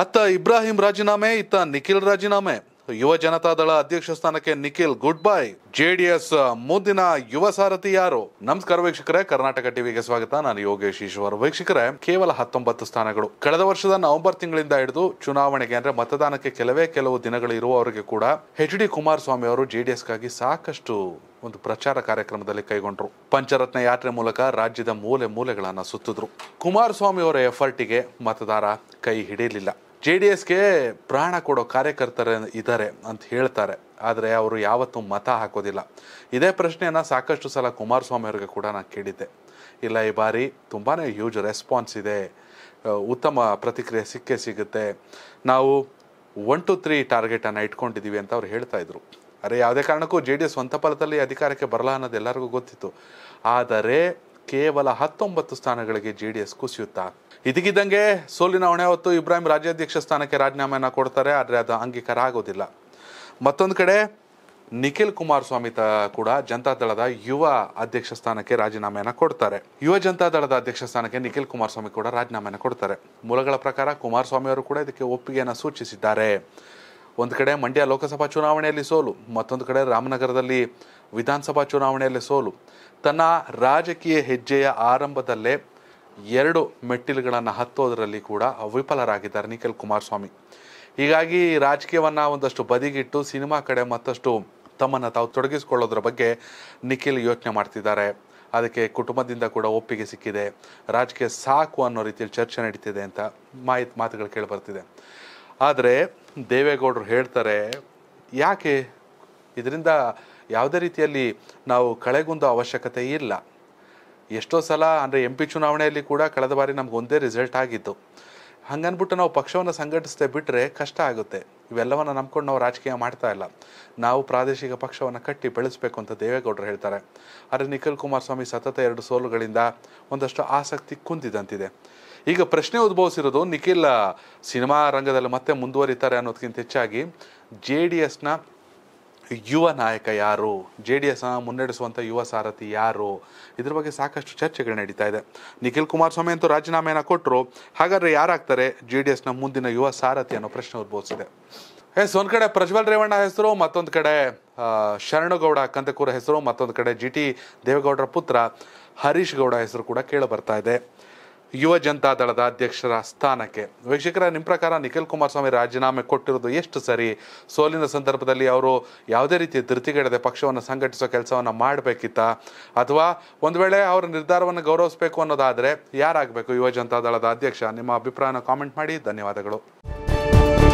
ಅತ್ತ ಇಬ್ರಾಹಿಂ ರಾಜೀನಾಮೆ, ಇತ್ತ ನಿಖಿಲ್ ರಾಜೀನಾಮೆ. ಯುವ ಜನತಾ ದಳ ಅಧ್ಯಕ್ಷ ಸ್ಥಾನಕ್ಕೆ ನಿಖಿಲ್ ಗುಡ್ ಬೈ. ಜೆಡಿಎಸ್ ಮುಂದಿನ ಯುವ ಸಾರಥಿ ಯಾರು? ನಮಸ್ಕಾರ ವೀಕ್ಷಕರೇ, ಕರ್ನಾಟಕ ಟಿವಿಗೆ ಸ್ವಾಗತ. ನಾನು ಯೋಗೇಶೀಶ್ವರ್. ವೀಕ್ಷಕರೇ, ಕೇವಲ 19 ಸ್ಥಾನಗಳು. ಕಳೆದ ವರ್ಷದ ನವೆಂಬರ್ ತಿಂಗಳಿಂದ ಹಿಡಿದು ಚುನಾವಣೆಗೆ ಅಂದ್ರೆ ಮತದಾನಕ್ಕೆ ಕೆಲವು ದಿನಗಳು ಇರುವವರೆಗೆ ಕೂಡ HD ಕುಮಾರಸ್ವಾಮಿ ಅವರು JDSಗಾಗಿ ಸಾಕಷ್ಟು ಒಂದು ಪ್ರಚಾರ ಕಾರ್ಯಕ್ರಮದಲ್ಲಿ ಕೈಗೊಂಡರು. ಪಂಚರತ್ನ ಯಾತ್ರೆ ಮೂಲಕ ರಾಜ್ಯದ ಮೂಲೆ ಮೂಲೆಗಳನ್ನು ಸುತ್ತಿದ್ರು. ಕುಮಾರಸ್ವಾಮಿ ಅವರ ಎಫರ್ಟಿಗೆ ಮತದಾರ ಕೈ ಹಿಡಿಯಲಿಲ್ಲ. JDSಗೆ ಪ್ರಾಣ ಕೊಡೋ ಕಾರ್ಯಕರ್ತರು ಇದ್ದಾರೆ ಅಂತ ಹೇಳ್ತಾರೆ, ಆದರೆ ಅವರು ಯಾವತ್ತೂ ಮತ ಹಾಕೋದಿಲ್ಲ. ಇದೇ ಪ್ರಶ್ನೆಯನ್ನು ಸಾಕಷ್ಟು ಸಲ ಕುಮಾರಸ್ವಾಮಿ ಅವರಿಗೆ ಕೂಡ ನಾನು ಕೇಳಿದ್ದೆ. ಇಲ್ಲ, ಈ ಬಾರಿ ತುಂಬಾ ಹ್ಯೂಜ್ ರೆಸ್ಪಾನ್ಸ್ ಇದೆ, ಉತ್ತಮ ಪ್ರತಿಕ್ರಿಯೆ ಸಿಗುತ್ತೆ, ನಾವು 1-2-3 ಟಾರ್ಗೆಟನ್ನು ಇಟ್ಕೊಂಡಿದ್ದೀವಿ ಅಂತ ಅವ್ರು ಹೇಳ್ತಾ ಇದ್ರು. ಅರೆ, ಯಾವುದೇ ಕಾರಣಕ್ಕೂ JDS ಸ್ವಂತ ಫಲದಲ್ಲಿ ಅಧಿಕಾರಕ್ಕೆ ಬರಲ್ಲ ಅನ್ನೋದು ಎಲ್ಲರಿಗೂ ಗೊತ್ತಿತ್ತು. ಆದರೆ ಕೇವಲ 19 ಸ್ಥಾನಗಳಿಗೆ JDS ಕುಸಿಯುತ್ತಾ ಇದಕ್ಕಿದ್ದಂಗೆ ಸೋಲಿನ ಹೊಣೆ ಹೊತ್ತು ಇಬ್ರಾಹಿಂ ರಾಜ್ಯಾಧ್ಯಕ್ಷ ಸ್ಥಾನಕ್ಕೆ ರಾಜೀನಾಮೆಯನ್ನು ಕೊಡ್ತಾರೆ. ಆದರೆ ಅದು ಅಂಗೀಕಾರ ಆಗೋದಿಲ್ಲ. ಮತ್ತೊಂದು ಕಡೆ ನಿಖಿಲ್ ಕುಮಾರಸ್ವಾಮಿ ಕೂಡ ಜನತಾದಳದ ಯುವ ಅಧ್ಯಕ್ಷ ಸ್ಥಾನಕ್ಕೆ ರಾಜೀನಾಮೆಯನ್ನು ಕೊಡ್ತಾರೆ. ಯುವ ಜನತಾದಳದ ಅಧ್ಯಕ್ಷ ಸ್ಥಾನಕ್ಕೆ ನಿಖಿಲ್ ಕುಮಾರಸ್ವಾಮಿ ಕೂಡ ರಾಜೀನಾಮೆಯನ್ನು ಕೊಡ್ತಾರೆ. ಮೂಲಗಳ ಪ್ರಕಾರ ಕುಮಾರಸ್ವಾಮಿ ಅವರು ಕೂಡ ಇದಕ್ಕೆ ಒಪ್ಪಿಗೆಯನ್ನು ಸೂಚಿಸಿದ್ದಾರೆ. ಒಂದು ಕಡೆ ಮಂಡ್ಯ ಲೋಕಸಭಾ ಚುನಾವಣೆಯಲ್ಲಿ ಸೋಲು, ಮತ್ತೊಂದು ಕಡೆ ರಾಮನಗರದಲ್ಲಿ ವಿಧಾನಸಭಾ ಚುನಾವಣೆಯಲ್ಲಿ ಸೋಲು. ತನ್ನ ರಾಜಕೀಯ ಹೆಜ್ಜೆಯ ಆರಂಭದಲ್ಲೇ 2 ಮೆಟ್ಟಿಲುಗಳನ್ನು ಹತ್ತೋದರಲ್ಲಿ ಕೂಡ ವಿಫಲರಾಗಿದ್ದಾರೆ ನಿಖಿಲ್ ಕುಮಾರಸ್ವಾಮಿ. ಹೀಗಾಗಿ ರಾಜಕೀಯವನ್ನು ಒಂದಷ್ಟು ಬದಿಗಿಟ್ಟು ಸಿನಿಮಾ ಕಡೆ ಮತ್ತಷ್ಟು ತಮ್ಮನ್ನು ತಾವು ತೊಡಗಿಸಿಕೊಳ್ಳೋದ್ರ ಬಗ್ಗೆ ನಿಖಿಲ್ ಯೋಚನೆ ಮಾಡ್ತಿದ್ದಾರೆ. ಅದಕ್ಕೆ ಕುಟುಂಬದಿಂದ ಕೂಡ ಒಪ್ಪಿಗೆ ಸಿಕ್ಕಿದೆ. ರಾಜಕೀಯ ಸಾಕು ಅನ್ನೋ ರೀತಿಯಲ್ಲಿ ಚರ್ಚೆ ನಡೀತಿದೆ ಅಂತ ಮಾತುಗಳು ಕೇಳಿಬರ್ತಿದೆ. ಆದರೆ ದೇವೇಗೌಡರು ಹೇಳ್ತಾರೆ, ಯಾಕೆ ಇದರಿಂದ ಯಾವುದೇ ರೀತಿಯಲ್ಲಿ ನಾವು ಕಳೆಗುಂದೋ ಅವಶ್ಯಕತೆ ಇಲ್ಲ. ಎಷ್ಟೋ ಸಲ ಅಂದರೆ MP ಚುನಾವಣೆಯಲ್ಲಿ ಕೂಡ ಕಳೆದ ಬಾರಿ ನಮ್ಗೆ ಒಂದೇ ರಿಸಲ್ಟ್ ಆಗಿತ್ತು. ಹಾಗನ್ಬಿಟ್ಟು ನಾವು ಪಕ್ಷವನ್ನು ಸಂಘಟಿಸದೆ ಬಿಟ್ಟರೆ ಕಷ್ಟ ಆಗುತ್ತೆ. ಇವೆಲ್ಲವನ್ನು ನಂಬ್ಕೊಂಡು ನಾವು ರಾಜಕೀಯ ಮಾಡ್ತಾ ಇಲ್ಲ, ನಾವು ಪ್ರಾದೇಶಿಕ ಪಕ್ಷವನ್ನು ಕಟ್ಟಿ ಬೆಳೆಸಬೇಕು ಅಂತ ದೇವೇಗೌಡರು ಹೇಳ್ತಾರೆ. ಆದರೆ ನಿಖಿಲ್ ಕುಮಾರಸ್ವಾಮಿ ಸತತ 2 ಸೋಲುಗಳಿಂದ ಒಂದಷ್ಟು ಆಸಕ್ತಿ ಕುಂದಿದಂತಿದೆ. ಈಗ ಪ್ರಶ್ನೆ ಉದ್ಭವಿಸಿರೋದು, ನಿಖಿಲ್ ಸಿನಿಮಾ ರಂಗದಲ್ಲಿ ಮತ್ತೆ ಮುಂದುವರಿತಾರೆ ಅನ್ನೋದಕ್ಕಿಂತ ಹೆಚ್ಚಾಗಿ JDSನ ಯುವ ನಾಯಕ ಯಾರು, JDSನ ಮುನ್ನಡೆಸುವಂಥ ಯುವ ಸಾರಥಿ ಯಾರು, ಇದ್ರ ಬಗ್ಗೆ ಸಾಕಷ್ಟು ಚರ್ಚೆಗಳು ನಡೀತಾ ಇದೆ. ನಿಖಿಲ್ ಕುಮಾರಸ್ವಾಮಿ ಅಂತೂ ರಾಜೀನಾಮೆಯನ್ನು ಕೊಟ್ಟರು. ಹಾಗಾದರೆ ಯಾರಾಗ್ತಾರೆ JDSನ ಮುಂದಿನ ಯುವ ಸಾರಥಿ ಅನ್ನೋ ಪ್ರಶ್ನೆ ಉದ್ಭವಿಸಿದೆ. ಒಂದು ಕಡೆ ಪ್ರಜ್ವಲ್ ರೇವಣ್ಣ ಹೆಸರು, ಮತ್ತೊಂದು ಕಡೆ ಶರಣಗೌಡ ಕಂದಕೂರ ಹೆಸರು, ಮತ್ತೊಂದು ಕಡೆ GT ದೇವೇಗೌಡರ ಪುತ್ರ ಹರೀಶ್ ಗೌಡ ಹೆಸರು ಕೂಡ ಕೇಳಿಬರ್ತಾ ಇದೆ ಯುವ ಜನತಾದಳದ ಅಧ್ಯಕ್ಷರ ಸ್ಥಾನಕ್ಕೆ. ವೀಕ್ಷಕರ, ನಿಮ್ಮ ಪ್ರಕಾರ ನಿಖಿಲ್ ಕುಮಾರಸ್ವಾಮಿ ರಾಜೀನಾಮೆ ಕೊಟ್ಟಿರೋದು ಎಷ್ಟು ಸರಿ? ಸೋಲಿನ ಸಂದರ್ಭದಲ್ಲಿ ಅವರು ಯಾವುದೇ ರೀತಿಯ ಧೃತಿಗೆಡದೆ ಪಕ್ಷವನ್ನು ಸಂಘಟಿಸೋ ಕೆಲಸವನ್ನು ಮಾಡಬೇಕಿತ್ತ, ಅಥವಾ ಒಂದು ವೇಳೆ ಅವರ ನಿರ್ಧಾರವನ್ನು ಗೌರವಿಸಬೇಕು ಅನ್ನೋದಾದರೆ ಯಾರಾಗಬೇಕು ಯುವ ಜನತಾದಳದ ಅಧ್ಯಕ್ಷ? ನಿಮ್ಮ ಅಭಿಪ್ರಾಯನ ಕಾಮೆಂಟ್ ಮಾಡಿ. ಧನ್ಯವಾದಗಳು.